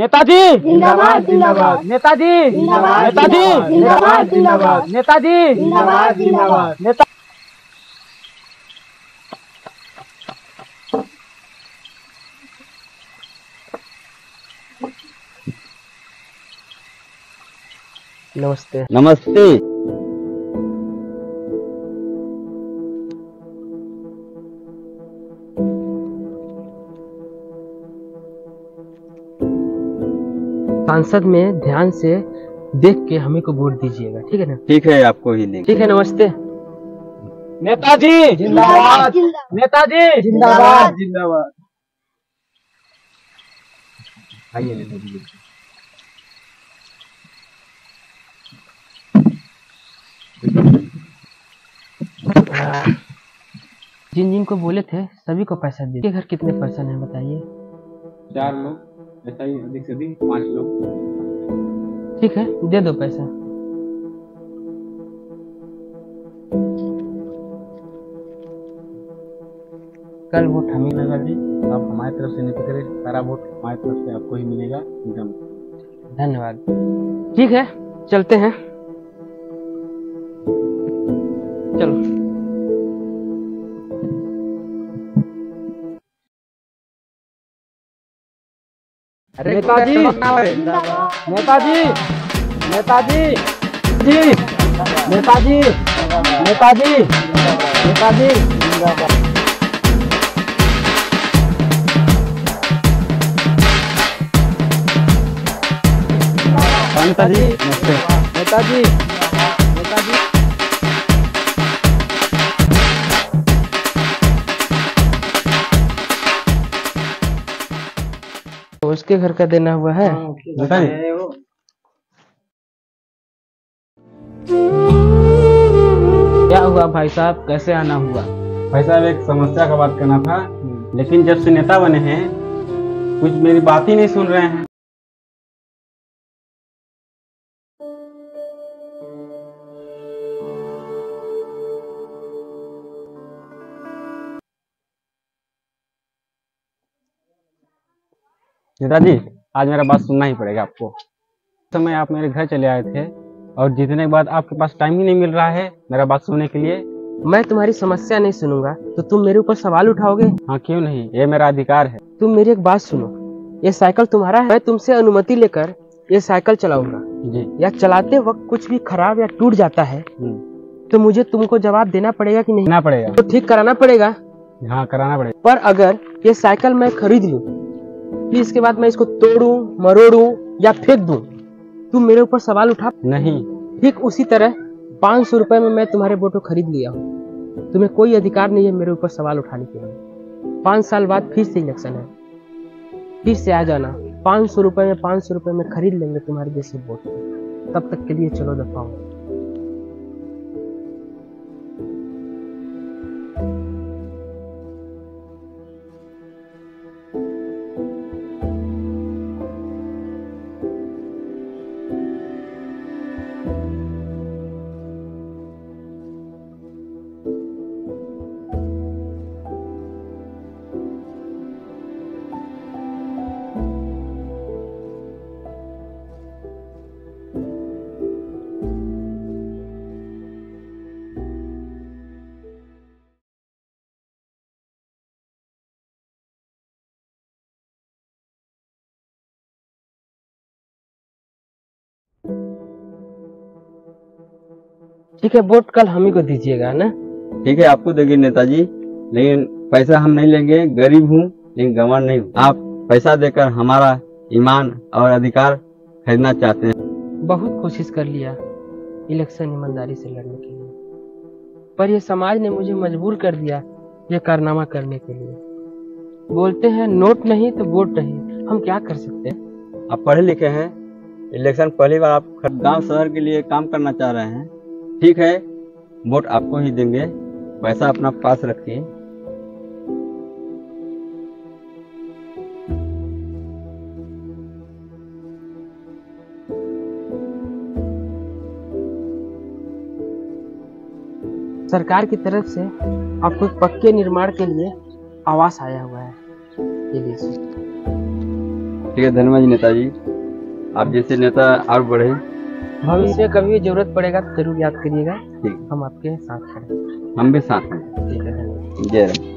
नेताजी जिंदाबाद जिंदाबाद, नेताजी जिंदाबाद जिंदाबाद जिंदाबाद, नेताजी जिंदाबाद जिंदाबाद, नेता। नमस्ते नमस्ते। सांसद में ध्यान से देख के हमें को वोट दीजिएगा, ठीक है ना? ठीक है, आपको ही देंगे। ठीक है, नमस्ते। नेताजी जिंदाबाद, नेताजी जिंदाबाद जिंदाबाद। आइए नेताजी। जिन जिन को बोले थे सभी को पैसा दिए। घर कितने पर्सन है बताइए? 4 लोग, ऐसा ही अधिक से अधिक 5 लोग। ठीक है, दे दो पैसा। कल वोट हमें लगा जी, आप हमारी तरफ से नहीं करें, सारा वोट हमारी तरफ से आपको ही मिलेगा एकदम। धन्यवाद। ठीक है, चलते हैं, चलो। नेताजी नेताजी नेताजी जी, नेताजी नेताजी नेताजी। नेताजी नेताजी नेताजी। उसके घर का देना हुआ है। क्या हुआ भाई साहब, कैसे आना हुआ? भाई साहब, एक समस्या का बात करना था, लेकिन जब से नेता बने हैं कुछ मेरी बात ही नहीं सुन रहे हैं। नेताजी, आज मेरा बात सुनना ही पड़ेगा आपको। समय आप मेरे घर चले आए थे और जितने के बाद आपके पास टाइम ही नहीं मिल रहा है मेरा बात सुनने के लिए। मैं तुम्हारी समस्या नहीं सुनूंगा तो तुम मेरे ऊपर सवाल उठाओगे? हाँ, क्यों नहीं, ये मेरा अधिकार है। तुम मेरी एक बात सुनो, ये साइकिल तुम्हारा है, मैं तुमसे अनुमति लेकर ये साइकिल चलाऊंगा जी। या चलाते वक्त कुछ भी खराब या टूट जाता है तो मुझे तुमको जवाब देना पड़ेगा कि नहीं? देना पड़ेगा। तो ठीक कराना पड़ेगा? हाँ, कराना पड़ेगा। पर अगर ये साइकिल मैं खरीद लूँ, इसके बाद मैं इसको तोड़ूं, मरोड़ूं या फेंक दूं, तुम मेरे ऊपर सवाल उठा? नहीं। ठीक उसी तरह 500 रुपए में मैं तुम्हारे वोट को खरीद लिया हूँ, तुम्हें कोई अधिकार नहीं है मेरे ऊपर सवाल उठाने के। 5 साल बाद फिर से इलेक्शन है, फिर से आ जाना। 500 रुपए में 500 रुपए में खरीद लेंगे तुम्हारे जैसे वोट। तब तक के लिए चलो दफा। ठीक है, वोट कल हम ही को दीजिएगा ना? ठीक है, आपको देंगे नेताजी, लेकिन पैसा हम नहीं लेंगे। गरीब हूँ लेकिन गंवार नहीं हूँ। आप पैसा देकर हमारा ईमान और अधिकार खरीदना चाहते हैं। बहुत कोशिश कर लिया इलेक्शन ईमानदारी से लड़ने के लिए, पर यह समाज ने मुझे मजबूर कर दिया ये कारनामा करने के लिए। बोलते हैं नोट नहीं तो वोट नहीं, हम क्या कर सकते हैं? आप पढ़े लिखे हैं, इलेक्शन पहली बार, आप गाँव शहर के लिए काम करना चाह रहे हैं। ठीक है, वोट आपको ही देंगे, पैसा अपना पास रखिए। सरकार की तरफ से आपको पक्के निर्माण के लिए आवास आया हुआ है, ये लीजिए। ठीक है, धन्यवाद नेताजी, आप जैसे नेता और बढ़े। भविष्य में कभी जरूरत पड़ेगा तो जरूर याद करिएगा, हम आपके साथ हैं। हम भी साथ हैं, जय राम।